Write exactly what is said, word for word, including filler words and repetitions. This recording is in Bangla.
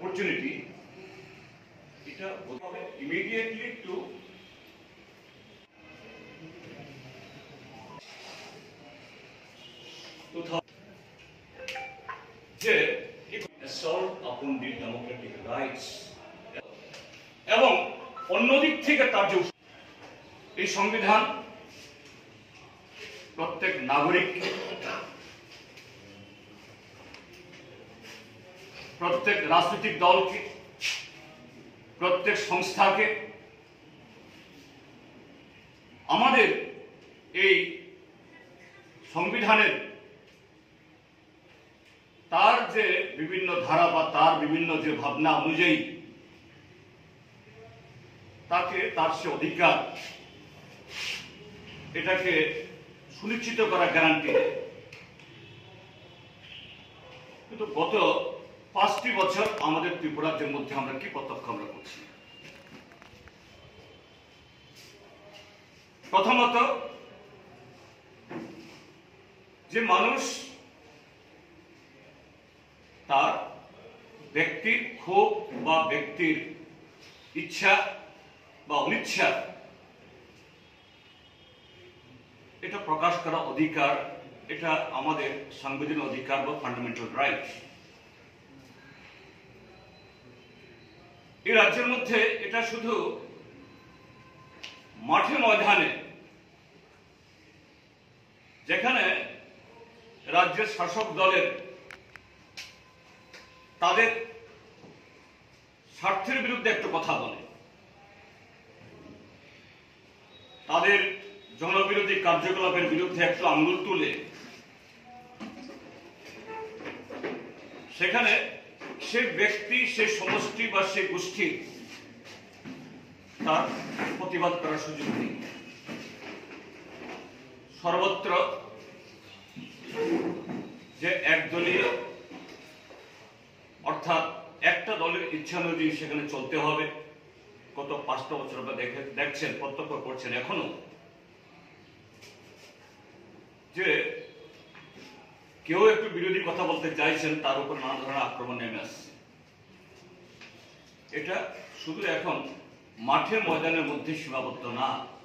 opportunity, it will immediately to যে assault upon the democratic rights. এবং অন্যদিক থেকে তার যে এই সংবিধান প্রত্যেক নাগরিক প্রত্যেক রাজনৈতিক দলকে প্রত্যেক সংস্থাকে আমাদের এই সংবিধানের তার যে বিভিন্ন ধারা বা তার বিভিন্ন যে ভাবনা অনুযায়ী তাকে তার সে অধিকার এটাকে সুনিশ্চিত করা গ্যারান্টি। কিন্তু গত পাঁচটি বছর আমাদের ত্রিপুরার মধ্যে আমরা কি প্রত্যক্ষ আমরা করছি? প্রথমত, যে মানুষ তার ব্যক্তির ক্ষোভ বা ব্যক্তির ইচ্ছা বা অনিচ্ছা এটা প্রকাশ করা অধিকার, এটা আমাদের সাংবিধানিক অধিকার বা ফান্ডামেন্টাল রাইট। এই রাজ্যের মধ্যে এটা শুধু মাঠে ময়দানে, যেখানে রাজ্যের শাসক দলের তাদের স্বার্থের বিরুদ্ধে একটা কথা বলে, তাদের জনবিরোধী কার্যকলাপের বিরুদ্ধে একটু আঙ্গুল তুলে সেখানে সে ব্যক্তি সে সমষ্টি বা সে গোষ্ঠীর তার প্রতিবাদ করার সুযোগ নেই। সর্বত্র যে একদলীয় অর্থাৎ একটা দলের ইচ্ছা অনুযায়ী সেখানে চলতে হবে, গত পাঁচটা বছর বা দেখে দেখছেন প্রত্যক্ষ করছেন এখনো যে কেউ একটু বিরোধী কথা বলতে চাইছেন তার উপর নানা ধরনের আক্রমণ নেমে আসছে। এটা শুধু এখন মাঠে ময়দানের মধ্যে সীমাবদ্ধ না।